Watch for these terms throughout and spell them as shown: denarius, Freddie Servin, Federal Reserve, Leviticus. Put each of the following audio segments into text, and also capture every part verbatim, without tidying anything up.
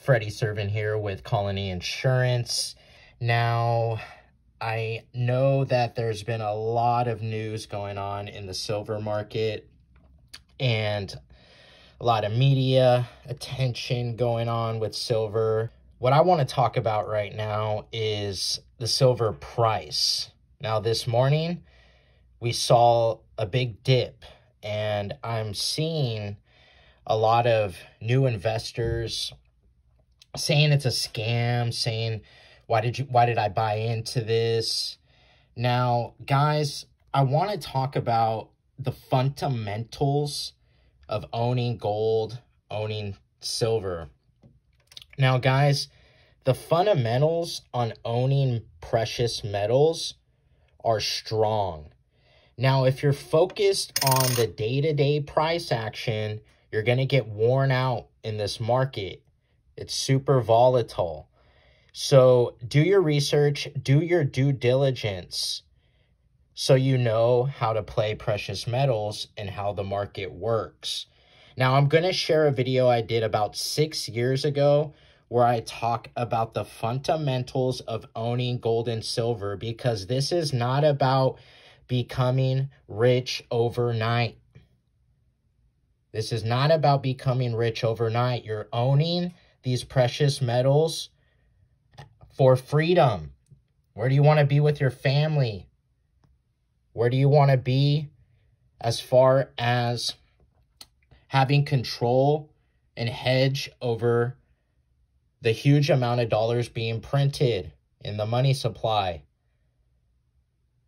Freddie Servin here with Colony Insurance. Now, I know that there's been a lot of news going on in the silver market and a lot of media attention going on with silver. What I want to talk about right now is the silver price. Now, this morning, we saw a big dip, and I'm seeing a lot of new investors saying it's a scam, saying, why did you, why did I buy into this? Now, guys, I want to talk about the fundamentals of owning gold, owning silver. Now, guys, the fundamentals on owning precious metals are strong. Now, if you're focused on the day-to-day price action, you're going to get worn out in this market. It's super volatile. So do your research, do your due diligence so you know how to play precious metals and how the market works. Now, I'm going to share a video I did about six years ago where I talk about the fundamentals of owning gold and silver, because this is not about becoming rich overnight. This is not about becoming rich overnight. You're owning these precious metals for freedom. Where do you want to be with your family? Where do you want to be as far as having control and hedge over the huge amount of dollars being printed in the money supply?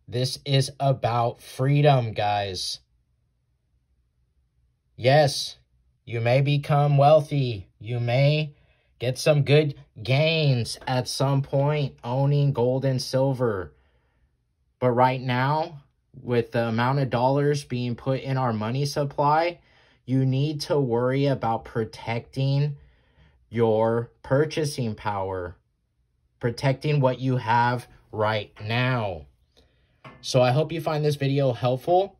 This is about freedom, guys. Yes, you may become wealthy. You may get some good gains at some point owning gold and silver. But right now, with the amount of dollars being put in our money supply, you need to worry about protecting your purchasing power, protecting what you have right now. So I hope you find this video helpful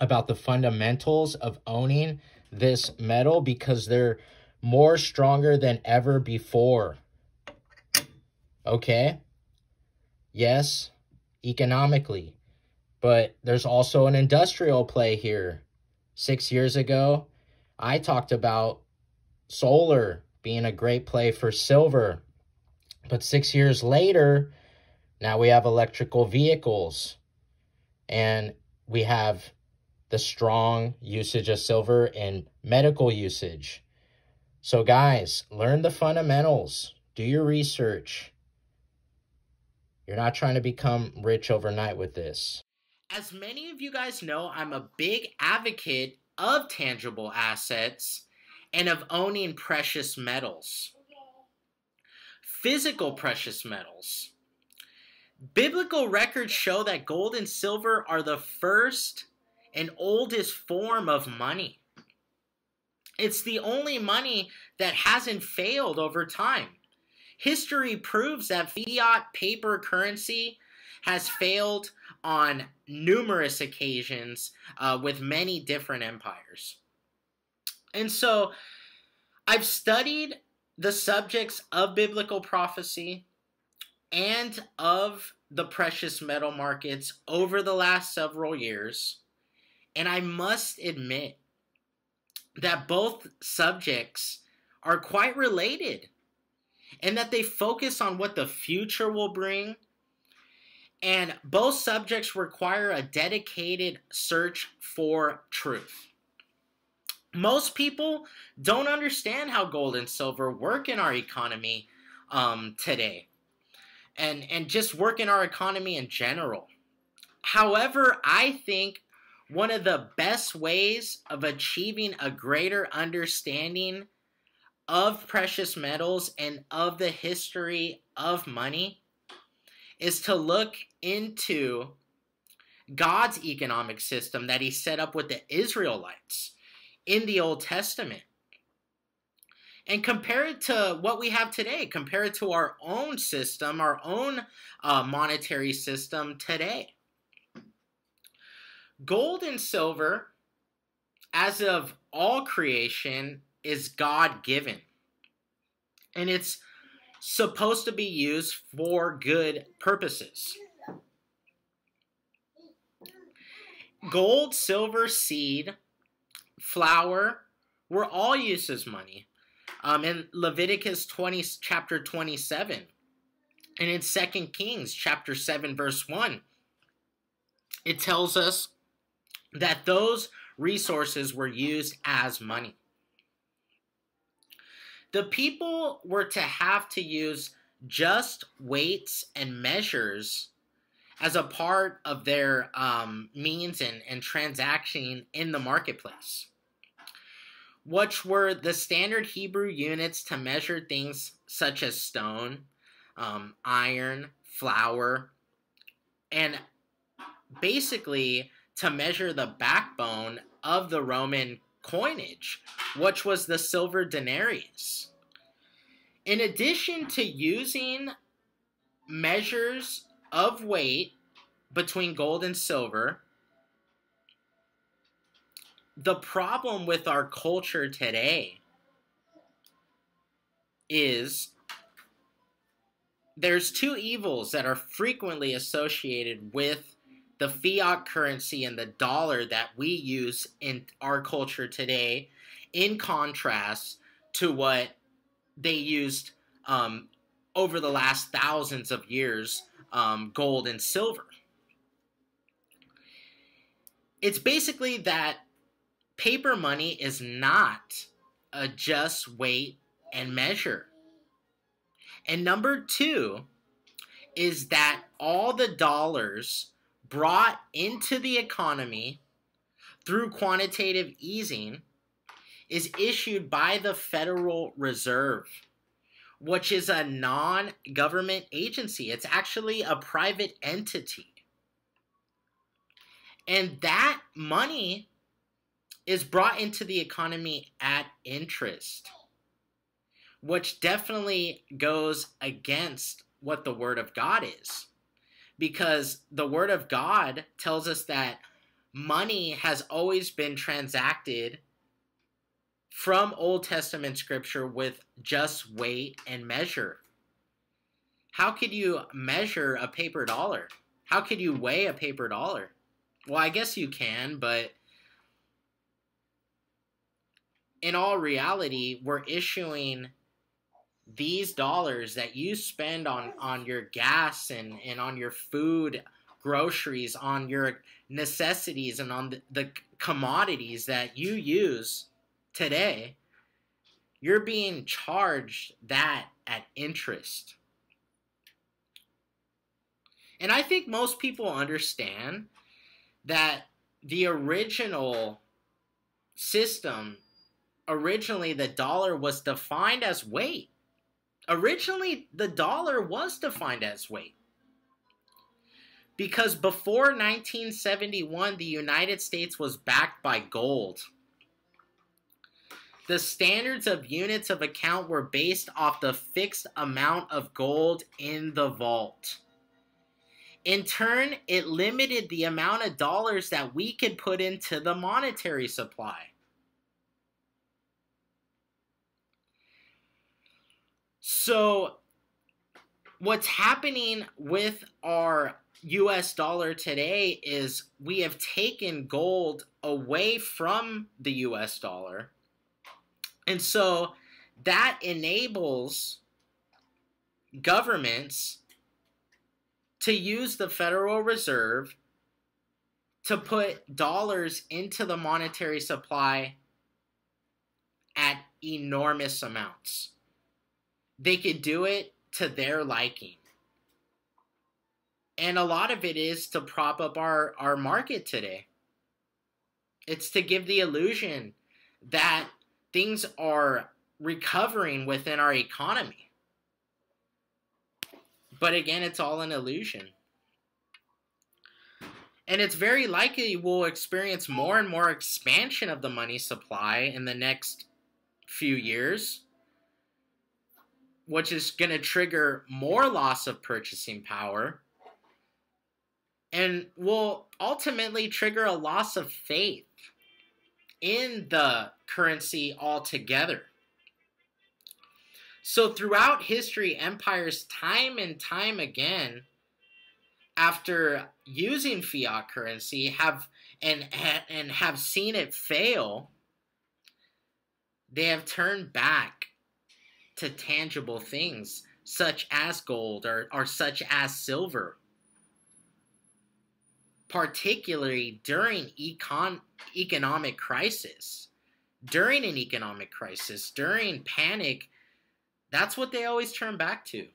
about the fundamentals of owning this metal, because they're more stronger than ever before. Okay? Yes, economically. But there's also an industrial play here. Six years ago, I talked about solar being a great play for silver. But six years later, now we have electrical vehicles. And we have the strong usage of silver in medical usage. So, guys, learn the fundamentals. Do your research. You're not trying to become rich overnight with this. As many of you guys know, I'm a big advocate of tangible assets and of owning precious metals. Physical precious metals. Biblical records show that gold and silver are the first and oldest form of money. It's the only money that hasn't failed over time. History proves that fiat paper currency has failed on numerous occasions uh, with many different empires. And so I've studied the subjects of biblical prophecy and of the precious metal markets over the last several years, and I must admit that both subjects are quite related, and that they focus on what the future will bring. And both subjects require a dedicated search for truth. Most people don't understand how gold and silver work in our economy um, today, and, and just work in our economy in general. However, I think one of the best ways of achieving a greater understanding of precious metals and of the history of money is to look into God's economic system that he set up with the Israelites in the Old Testament, and compare it to what we have today, compare it to our own system, our own uh, monetary system today. Gold and silver, as of all creation, is God-given. and it's supposed to be used for good purposes. Gold, silver, seed, flour were all used as money. Um, in Leviticus twenty, chapter twenty-seven, and in Second Kings chapter seven, verse one, it tells us that those resources were used as money. The people were to have to use just weights and measures as a part of their um, means and, and transaction in the marketplace, which were the standard Hebrew units to measure things such as stone, um, iron, flour, and basically to measure the backbone of the Roman coinage, which was the silver denarius. In addition to using measures of weight between gold and silver, the problem with our culture today is there's two evils that are frequently associated with the fiat currency and the dollar that we use in our culture today, in contrast to what they used um, over the last thousands of years, um, gold and silver. It's basically that paper money is not a just weight and measure. And number two is that all the dollars brought into the economy through quantitative easing is issued by the Federal Reserve, which is a non-government agency. It's actually a private entity. And that money is brought into the economy at interest, which definitely goes against what the Word of God is, because the Word of God tells us that money has always been transacted from Old Testament scripture with just weight and measure. How could you measure a paper dollar? How could you weigh a paper dollar? Well, I guess you can, but in all reality, we're issuing these dollars that you spend on, on your gas and, and on your food, groceries, on your necessities, and on the, the commodities that you use today. You're being charged that at interest. And I think most people understand that the original system, originally the dollar was defined as weight. Originally the dollar was defined as weight. Because before nineteen seventy-one, the United States was backed by gold. The standards of units of account were based off the fixed amount of gold in the vault. In turn, it limited the amount of dollars that we could put into the monetary supply. So what's happening with our U S dollar today is we have taken gold away from the U S dollar. And so that enables governments to use the Federal Reserve to put dollars into the monetary supply at enormous amounts. They could do it to their liking. And a lot of it is to prop up our, our market today. It's to give the illusion that things are recovering within our economy. But again, it's all an illusion. And it's very likely we'll experience more and more expansion of the money supply in the next few years, which is going to trigger more loss of purchasing power and will ultimately trigger a loss of faith in the currency altogether. So throughout history, empires time and time again, after using fiat currency, have and and have seen it fail, they have turned back to tangible things such as gold or, or such as silver. Particularly during econ economic crisis, during an economic crisis, during panic, that's what they always turn back to,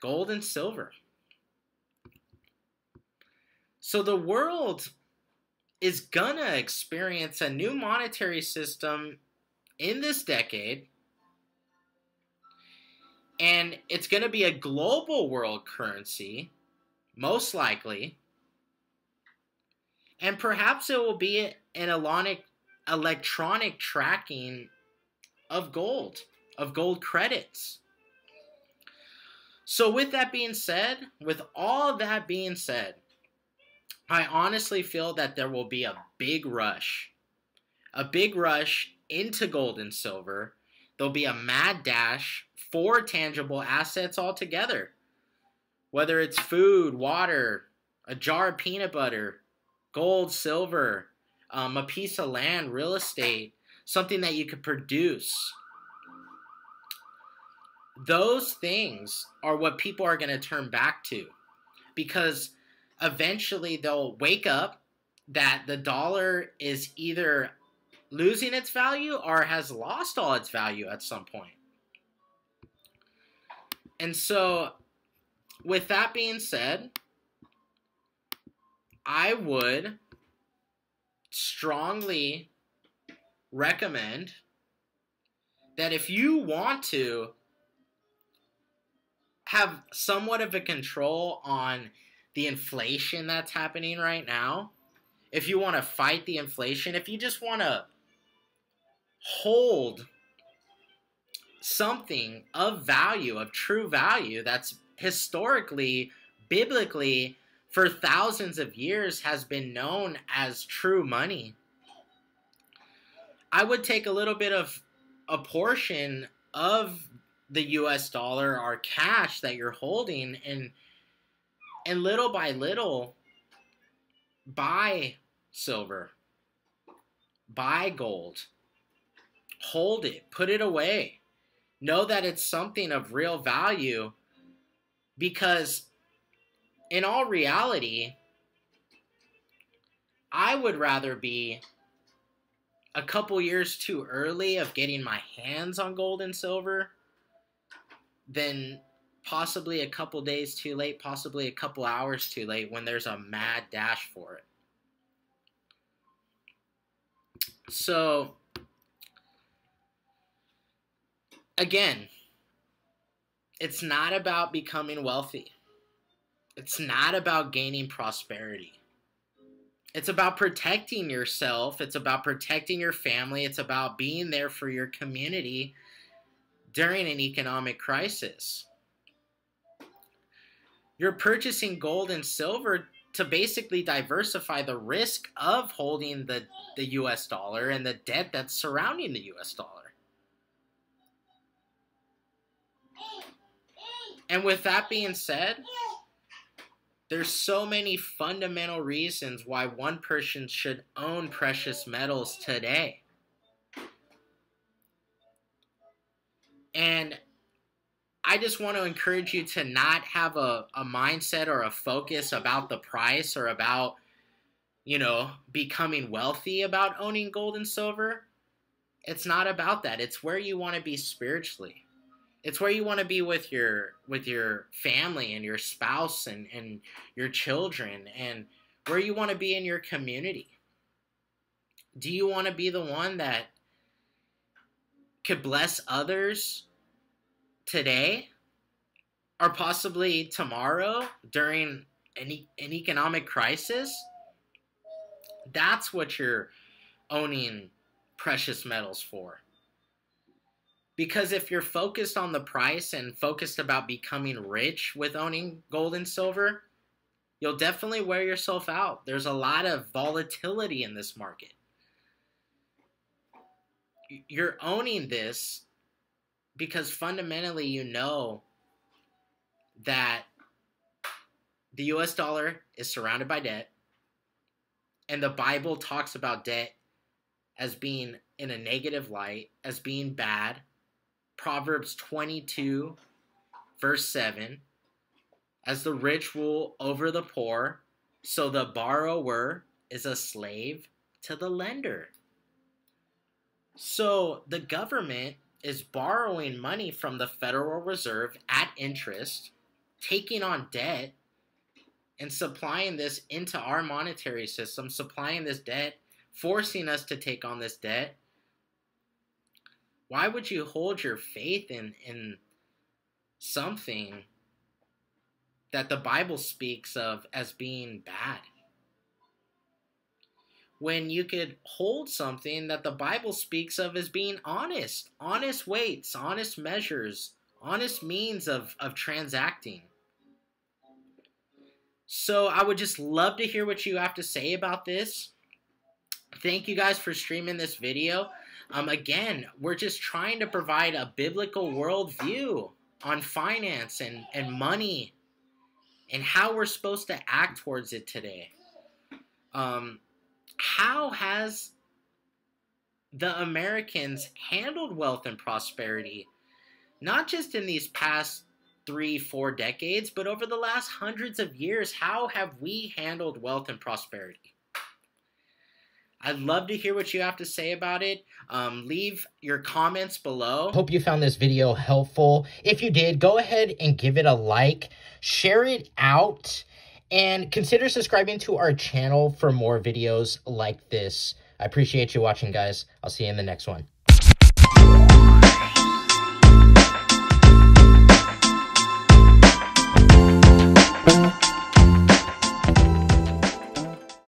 gold and silver. So the world is gonna experience a new monetary system in this decade, and it's gonna be a global world currency, most likely, and perhaps it will be an electronic tracking of gold, of gold credits. So with that being said, with all that being said, I honestly feel that there will be a big rush, a big rush into gold and silver. There'll be a mad dash for tangible assets altogether, whether it's food, water, a jar of peanut butter, gold, silver, um, a piece of land, real estate, something that you could produce. Those things are what people are going to turn back to, because eventually they'll wake up that the dollar is either losing its value or has lost all its value at some point. And so with that being said, I would strongly recommend that if you want to have somewhat of a control on the inflation that's happening right now, if you want to fight the inflation, if you just want to hold something of value, of true value, that's historically, biblically, for thousands of years has been known as true money, I would take a little bit of a portion of the U S dollar or cash that you're holding, and and little by little buy silver, buy gold, hold it, put it away. Know that it's something of real value, because in all reality, I would rather be a couple years too early of getting my hands on gold and silver than possibly a couple days too late, possibly a couple hours too late when there's a mad dash for it. So, again, it's not about becoming wealthy. It's not about gaining prosperity. It's about protecting yourself. It's about protecting your family. It's about being there for your community during an economic crisis. You're purchasing gold and silver to basically diversify the risk of holding the, the U S dollar and the debt that's surrounding the U S dollar. And with that being said, there's so many fundamental reasons why one person should own precious metals today. And I just want to encourage you to not have a, a mindset or a focus about the price or about, you know, becoming wealthy about owning gold and silver. It's not about that. It's where you want to be spiritually. It's where you want to be with your with your family and your spouse and, and your children, and where you want to be in your community. Do you want to be the one that could bless others today or possibly tomorrow during an, e an economic crisis? That's what you're owning precious metals for. Because if you're focused on the price and focused about becoming rich with owning gold and silver, you'll definitely wear yourself out. There's a lot of volatility in this market. You're owning this because fundamentally you know that the U S dollar is surrounded by debt, and the Bible talks about debt as being in a negative light, as being bad. Proverbs twenty-two, verse seven, as the rich rule over the poor, so the borrower is a slave to the lender. So the government is borrowing money from the Federal Reserve at interest, taking on debt, and supplying this into our monetary system, supplying this debt, forcing us to take on this debt. Why would you hold your faith in, in something that the Bible speaks of as being bad, when you could hold something that the Bible speaks of as being honest, honest weights, honest measures, honest means of, of transacting? So I would just love to hear what you have to say about this. Thank you guys for streaming this video. Um, again, we're just trying to provide a biblical worldview on finance and, and money and how we're supposed to act towards it today. Um, how has the Americans handled wealth and prosperity? Not just in these past three, four decades, but over the last hundreds of years, how have we handled wealth and prosperity? I'd love to hear what you have to say about it. Um, leave your comments below. Hope you found this video helpful. If you did, go ahead and give it a like, share it out, and consider subscribing to our channel for more videos like this. I appreciate you watching, guys. I'll see you in the next one.